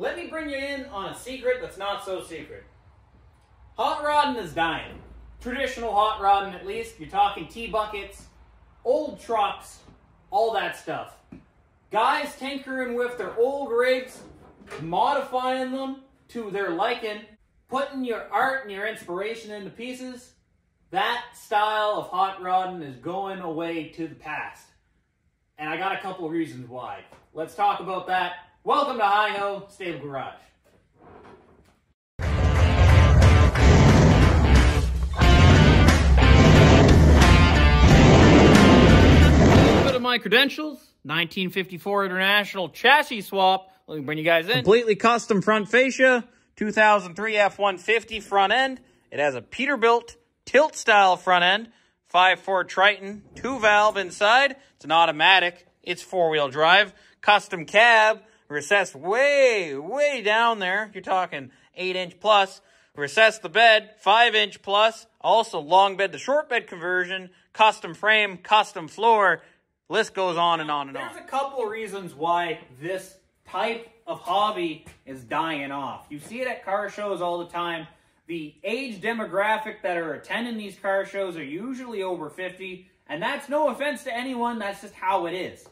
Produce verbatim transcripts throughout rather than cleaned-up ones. Let me bring you in on a secret that's not so secret. Hot rodding is dying. Traditional hot rodding, at least. You're talking T-buckets, old trucks, all that stuff. Guys tinkering with their old rigs, modifying them to their liking, putting your art and your inspiration into pieces. That style of hot rodding is going away to the past. And I got a couple of reasons why. Let's talk about that. Welcome to Higho Stable Garage. A little bit of my credentials. nineteen fifty-four International chassis swap. Let me bring you guys in. Completely custom front fascia. two thousand three F one fifty front end. It has a Peterbilt tilt style front end. five four Triton, two valve inside. It's an automatic. It's four-wheel drive. Custom cab, recessed way, way down there. You're talking eight inch plus. Recessed the bed, five inch plus. Also long bed to short bed conversion. Custom frame, custom floor. List goes on and on and on. There's a couple of reasons why this type of hobby is dying off. You see it at car shows all the time. The age demographic that are attending these car shows are usually over fifty, and that's no offense to anyone, that's just how it is.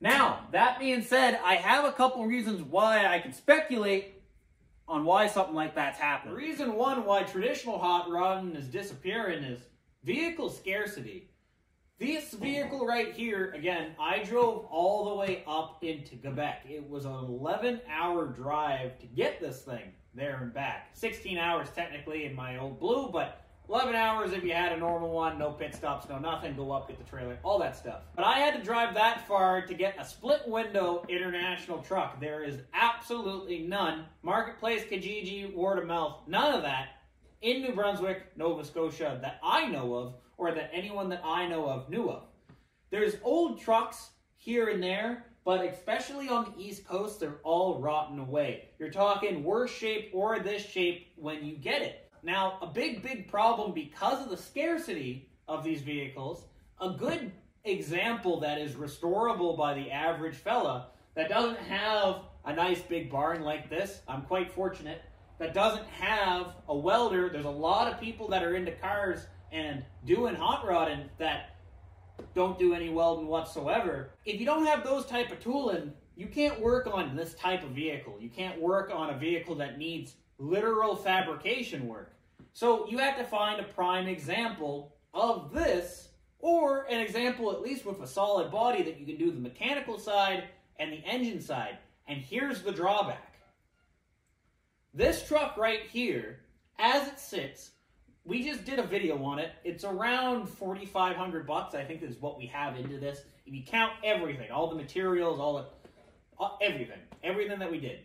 Now, that being said, I have a couple reasons why I can speculate on why something like that's happening. Reason one why traditional hot rodding is disappearing is vehicle scarcity. This vehicle right here, again, I drove all the way up into Quebec. It was an eleven hour drive to get this thing there and back. sixteen hours technically in my old Blue, but eleven hours if you had a normal one, no pit stops, no nothing, go up, get the trailer, all that stuff. But I had to drive that far to get a split window International truck. There is absolutely none. Marketplace, Kijiji, word of mouth, none of that in New Brunswick, Nova Scotia that I know of, or that anyone that I know of knew of. There's old trucks here and there, but especially on the East Coast, they're all rotten away. You're talking worse shape or this shape when you get it. Now, a big, big problem because of the scarcity of these vehicles, a good example that is restorable by the average fella that doesn't have a nice big barn like this, I'm quite fortunate, that doesn't have a welder. There's a lot of people that are into cars and doing hot rodding that don't do any welding whatsoever. If you don't have those type of tooling, you can't work on this type of vehicle. You can't work on a vehicle that needs literal fabrication work. So you have to find a prime example of this, or an example at least with a solid body that you can do the mechanical side and the engine side. And here's the drawback. This truck right here, as it sits, we just did a video on it. It's around forty-five hundred bucks, I think, is what we have into this. If you count everything, all the materials, all the, everything, everything that we did.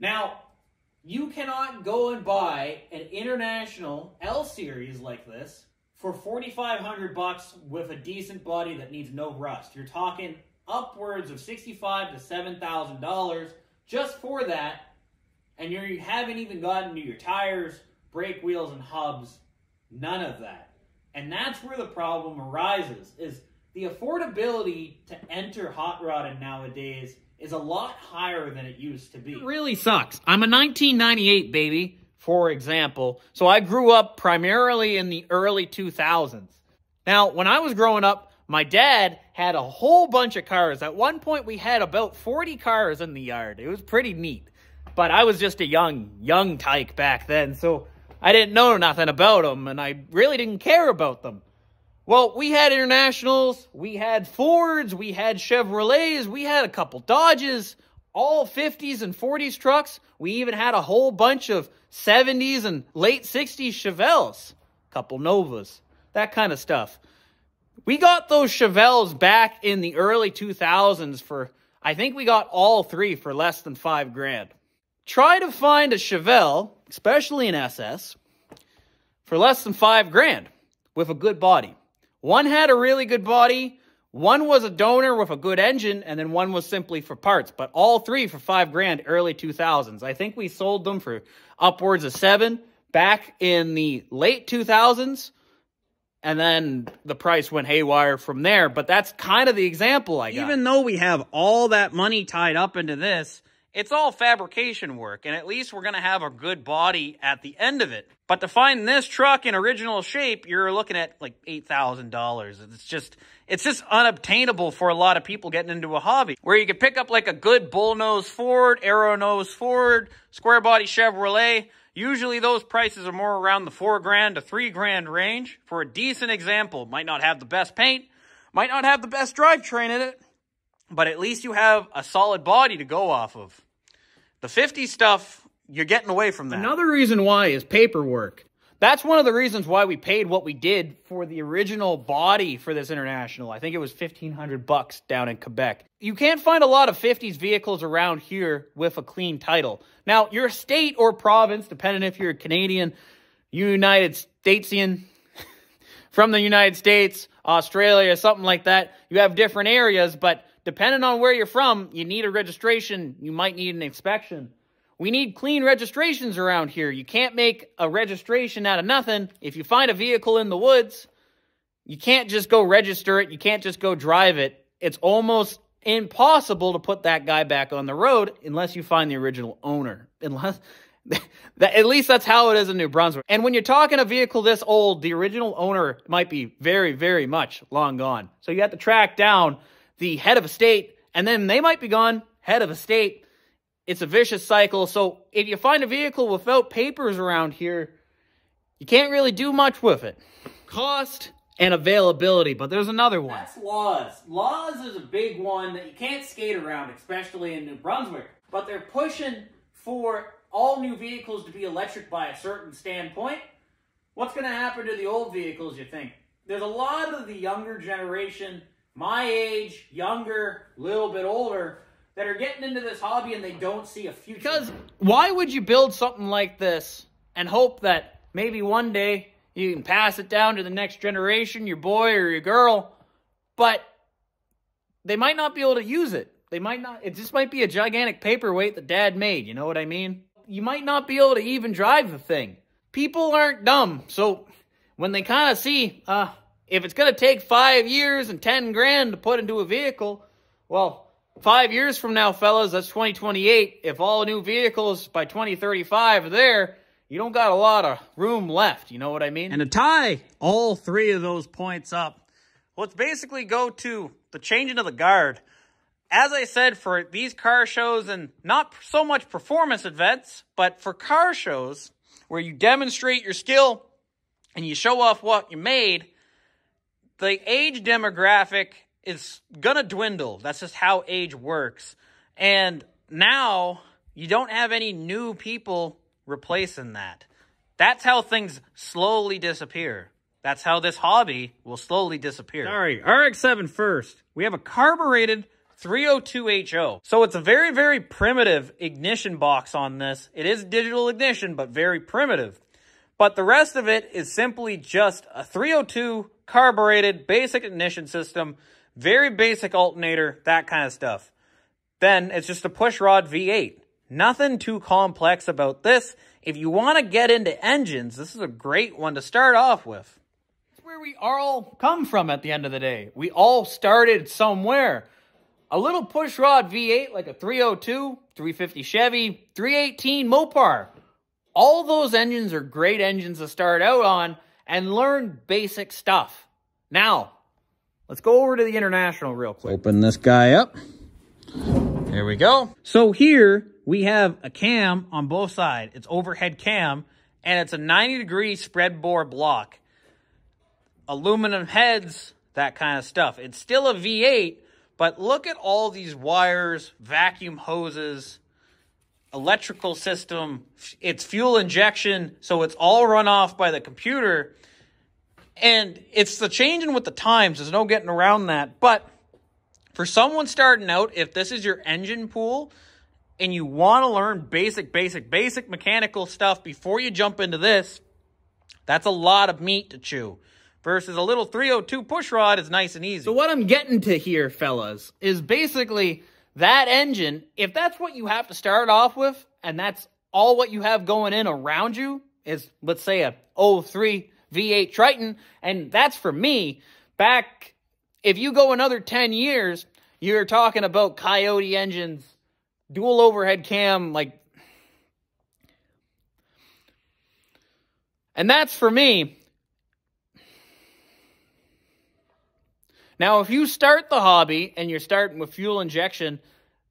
Now, you cannot go and buy an International L series like this for forty-five hundred bucks with a decent body that needs no rust. You're talking upwards of sixty-five to seven thousand dollars just for that, and you're, you haven't even gotten to your tires, brake wheels and hubs, none of that. And that's where the problem arises, is the affordability to enter hot rodding nowadays is a lot higher than it used to be. It really sucks. I'm a nineteen ninety-eight baby, for example, so I grew up primarily in the early two thousands. Now, when I was growing up, my dad had a whole bunch of cars. At one point, we had about forty cars in the yard. It was pretty neat, but I was just a young, young tyke back then, so I didn't know nothing about them, and I really didn't care about them. Well, we had Internationals, we had Fords, we had Chevrolets, we had a couple Dodges, all fifties and forties trucks. We even had a whole bunch of seventies and late sixties Chevelles, a couple Novas, that kind of stuff. We got those Chevelles back in the early two thousands for, I think we got all three for less than five grand. Try to find a Chevelle, especially an S S, for less than five grand with a good body. One had a really good body, one was a donor with a good engine, and then one was simply for parts, but all three for five grand early two thousands. I think we sold them for upwards of seven back in the late two thousands, and then the price went haywire from there, but that's kind of the example I got. Even though we have all that money tied up into this, It's all fabrication work, and at least we're going to have a good body at the end of it. But to find this truck in original shape, you're looking at like eight thousand dollars. It's just, it's just unobtainable for a lot of people getting into a hobby. Where you could pick up like a good bullnose Ford, aero nose Ford, square body Chevrolet. Usually those prices are more around the four grand to three grand range for a decent example. Might not have the best paint, might not have the best drivetrain in it, but at least you have a solid body to go off of. The fifty stuff, you're getting away from that. Another reason why is paperwork. That's one of the reasons why we paid what we did for the original body for this International. I think it was fifteen hundred bucks down in Quebec. You can't find a lot of fifties vehicles around here with a clean title. Now, your state or province, depending if you're a Canadian, United Statesian, from the United States, Australia, something like that, you have different areas, but depending on where you're from, you need a registration. You might need an inspection. We need clean registrations around here. You can't make a registration out of nothing. If you find a vehicle in the woods, you can't just go register it. You can't just go drive it. It's almost impossible to put that guy back on the road unless you find the original owner. Unless, that, at least that's how it is in New Brunswick. And when you're talking a vehicle this old, the original owner might be very, very much long gone. So you have to track down the head of a state, and then they might be gone, head of a state. It's a vicious cycle. So if you find a vehicle without papers around here, you can't really do much with it. Cost and availability, but there's another one. That's laws. Laws is a big one that you can't skate around, especially in New Brunswick. But they're pushing for all new vehicles to be electric by a certain standpoint. What's going to happen to the old vehicles, you think? There's a lot of the younger generation, my age, younger, a little bit older, that are getting into this hobby and they don't see a future. Because why would you build something like this and hope that maybe one day you can pass it down to the next generation, your boy or your girl, but they might not be able to use it. They might not, it just might be a gigantic paperweight that dad made, you know what I mean? You might not be able to even drive the thing. People aren't dumb, so when they kind of see, uh, if it's going to take five years and ten grand to put into a vehicle, well, five years from now, fellas, that's twenty twenty-eight. If all new vehicles by twenty thirty-five are there, you don't got a lot of room left. You know what I mean? And to tie all three of those points up, let's basically go to the changing of the guard. As I said, for these car shows and not so much performance events, but for car shows where you demonstrate your skill and you show off what you made, the age demographic is going to dwindle. That's just how age works. And now you don't have any new people replacing that. That's how things slowly disappear. That's how this hobby will slowly disappear. Sorry, R X seven first. We have a carbureted three oh two H O. So it's a very, very primitive ignition box on this. It is digital ignition, but very primitive. But the rest of it is simply just a three oh two carbureted, basic ignition system, very basic alternator, that kind of stuff. Then it's just a pushrod V eight. Nothing too complex about this. If you want to get into engines, this is a great one to start off with. That's where we all come from at the end of the day. We all started somewhere. A little pushrod V eight, like a three oh two, three fifty Chevy, three eighteen Mopar. All those engines are great engines to start out on and learn basic stuff. Now, let's go over to the International real quick. Open this guy up. There we go. So here we have a cam on both sides. It's overhead cam, and it's a ninety degree spread bore block. Aluminum heads, that kind of stuff. It's still a V eight, but look at all these wires, vacuum hoses, electrical system, it's fuel injection, so it's all run off by the computer, and it's the changing with the times. There's no getting around that. But for someone starting out, if this is your engine pool and you want to learn basic basic basic mechanical stuff before you jump into this, that's a lot of meat to chew versus a little three oh two pushrod is nice and easy. So what I'm getting to here, fellas, is basically that engine, if that's what you have to start off with, and that's all what you have going in around you, is, let's say, a oh three V eight Triton, and that's for me, back, if you go another ten years, you're talking about Coyote engines, dual overhead cam, like, and that's for me. Now, if you start the hobby and you're starting with fuel injection,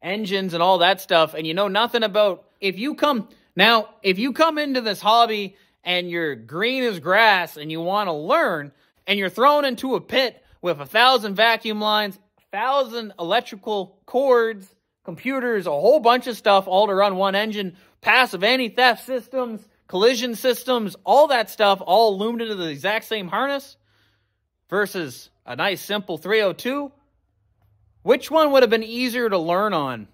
engines and all that stuff, and you know nothing about, if you come, now, if you come into this hobby and you're green as grass and you want to learn and you're thrown into a pit with a thousand vacuum lines, a thousand electrical cords, computers, a whole bunch of stuff all to run one engine, passive anti-theft systems, collision systems, all that stuff all loomed into the exact same harness versus a nice simple three oh two, which one would have been easier to learn on?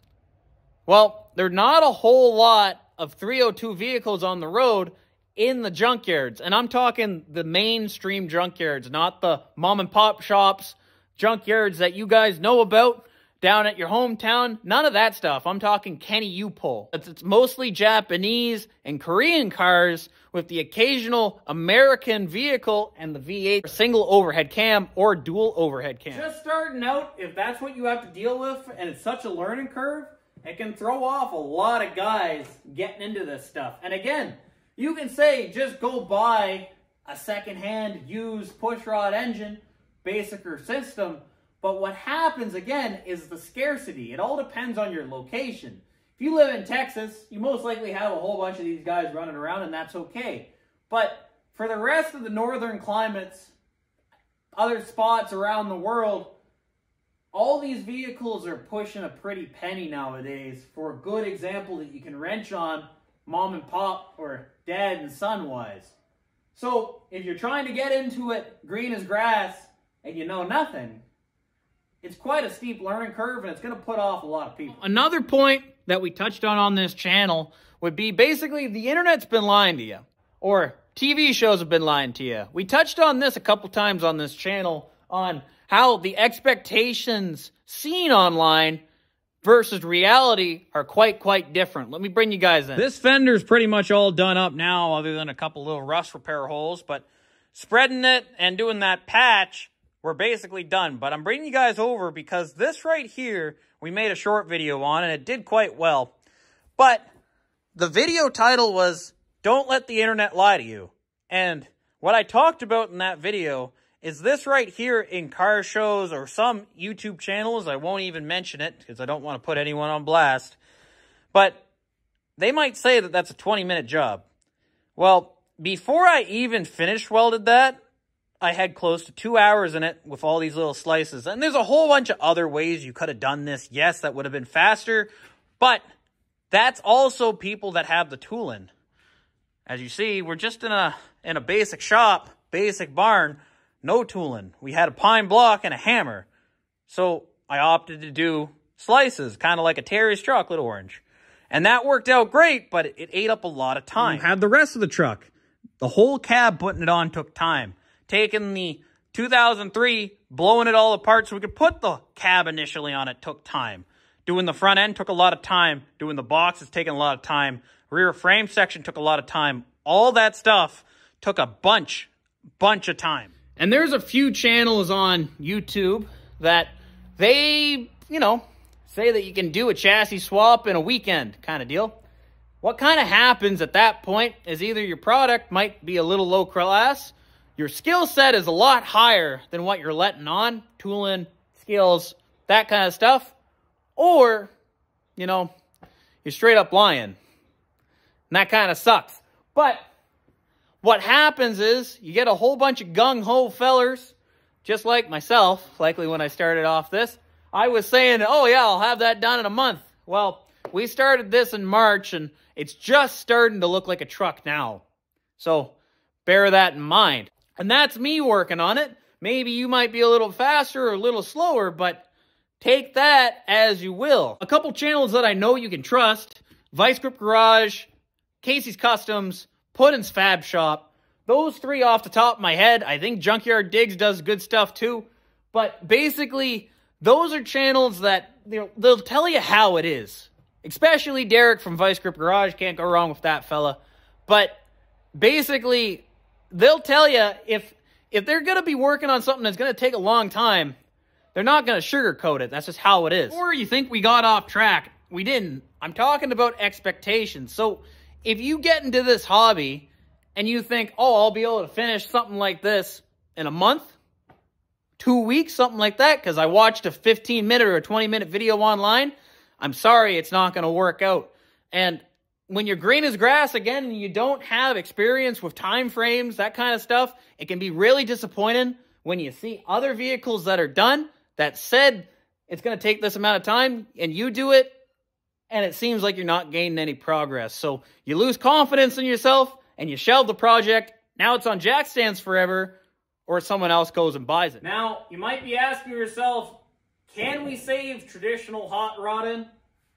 Well, there are not a whole lot of three oh two vehicles on the road in the junkyards. And I'm talking the mainstream junkyards, not the mom and pop shops, junkyards that you guys know about down at your hometown. None of that stuff. I'm talking Kenny U-Pull. It's, it's mostly Japanese and Korean cars with the occasional American vehicle and the V eight single overhead cam or dual overhead cam. Just starting out, if that's what you have to deal with and it's such a learning curve, it can throw off a lot of guys getting into this stuff. And again, you can say just go buy a secondhand used pushrod engine, basic or system, but what happens again is the scarcity. It all depends on your location. If you live in Texas, you most likely have a whole bunch of these guys running around, and that's okay. But for the rest of the northern climates, other spots around the world, all these vehicles are pushing a pretty penny nowadays for a good example that you can wrench on mom and pop or dad and son wise. So if you're trying to get into it green as grass and you know nothing, it's quite a steep learning curve, and it's going to put off a lot of people. Another point that we touched on on this channel would be basically the internet's been lying to you, or T V shows have been lying to you. We touched on this a couple times on this channel on how the expectations seen online versus reality are quite, quite different. Let me bring you guys in. This fender's pretty much all done up now, other than a couple little rust repair holes, but spreading it and doing that patch, we're basically done. But I'm bringing you guys over because this right here, we made a short video on, and it did quite well. But the video title was, Don't Let the Internet Lie to You. And what I talked about in that video is this right here in car shows or some YouTube channels. I won't even mention it because I don't want to put anyone on blast. But they might say that that's a twenty-minute job. Well, before I even finished welded that, I had close to two hours in it with all these little slices. And there's a whole bunch of other ways you could have done this. Yes, that would have been faster, but that's also people that have the tooling. As you see, we're just in a, in a basic shop, basic barn, no tooling. We had a pine block and a hammer. So I opted to do slices, kind of like a Terry's chocolate orange. And that worked out great, but it ate up a lot of time. You had the rest of the truck. The whole cab putting it on took time. Taking the two thousand three, blowing it all apart so we could put the cab initially on it took time. Doing the front end took a lot of time. Doing the box is taking a lot of time. Rear frame section took a lot of time. All that stuff took a bunch, bunch of time. And there's a few channels on YouTube that they, you know, say that you can do a chassis swap in a weekend kind of deal. What kind of happens at that point is either your product might be a little low class, your skill set is a lot higher than what you're letting on, tooling, skills, that kind of stuff. Or, you know, you're straight up lying. And that kind of sucks. But what happens is you get a whole bunch of gung-ho fellers, just like myself, likely when I started off this. I was saying, oh yeah, I'll have that done in a month. Well, we started this in March, and it's just starting to look like a truck now. So bear that in mind. And that's me working on it. Maybe you might be a little faster or a little slower, but take that as you will. A couple channels that I know you can trust, Vice Grip Garage, Casey's Customs, Puddin's Fab Shop. Those three off the top of my head. I think Junkyard Digs does good stuff too. But basically, those are channels that they'll tell you how it is. Especially Derek from Vice Grip Garage. Can't go wrong with that fella. But basically, they'll tell you if if they're going to be working on something that's going to take a long time, they're not going to sugarcoat it. That's just how it is. Or you think we got off track. We didn't. I'm talking about expectations. So if you get into this hobby and you think, oh, I'll be able to finish something like this in a month, two weeks, something like that, because I watched a fifteen minute or a twenty minute video online, I'm sorry, it's not going to work out. And when you're green as grass, again, and you don't have experience with time frames, that kind of stuff, it can be really disappointing when you see other vehicles that are done that said it's going to take this amount of time, and you do it, and it seems like you're not gaining any progress. So you lose confidence in yourself, and you shelve the project. Now it's on jack stands forever, or someone else goes and buys it. Now, you might be asking yourself, can we save traditional hot rodding,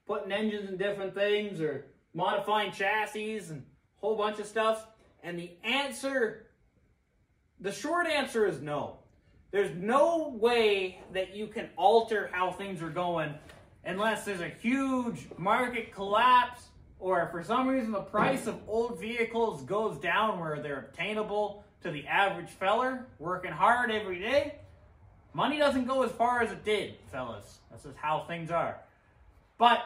putting engines in different things, or modifying chassis and a whole bunch of stuff? And the answer, the short answer is no. There's no way that you can alter how things are going unless there's a huge market collapse, or for some reason the price of old vehicles goes down where they're obtainable to the average feller working hard every day. Money doesn't go as far as it did, fellas. That's just how things are. But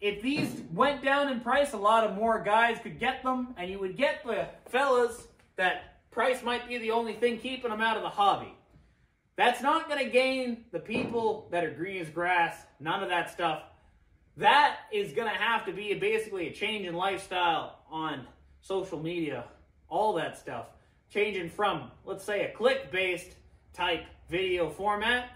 if these went down in price, a lot of more guys could get them, and you would get the fellas that price might be the only thing keeping them out of the hobby. That's not going to gain the people that are green as grass, none of that stuff. That is going to have to be basically a change in lifestyle on social media, all that stuff. Changing from, let's say, a click-based type video format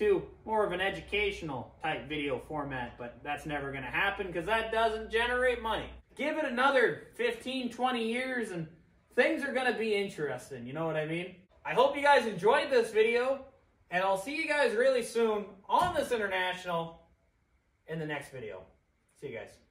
to more of an educational type video format, but that's never going to happen because that doesn't generate money. Give it another fifteen, twenty years and things are going to be interesting, you know what I mean? I hope you guys enjoyed this video, and I'll see you guys really soon on this International in the next video. See you guys.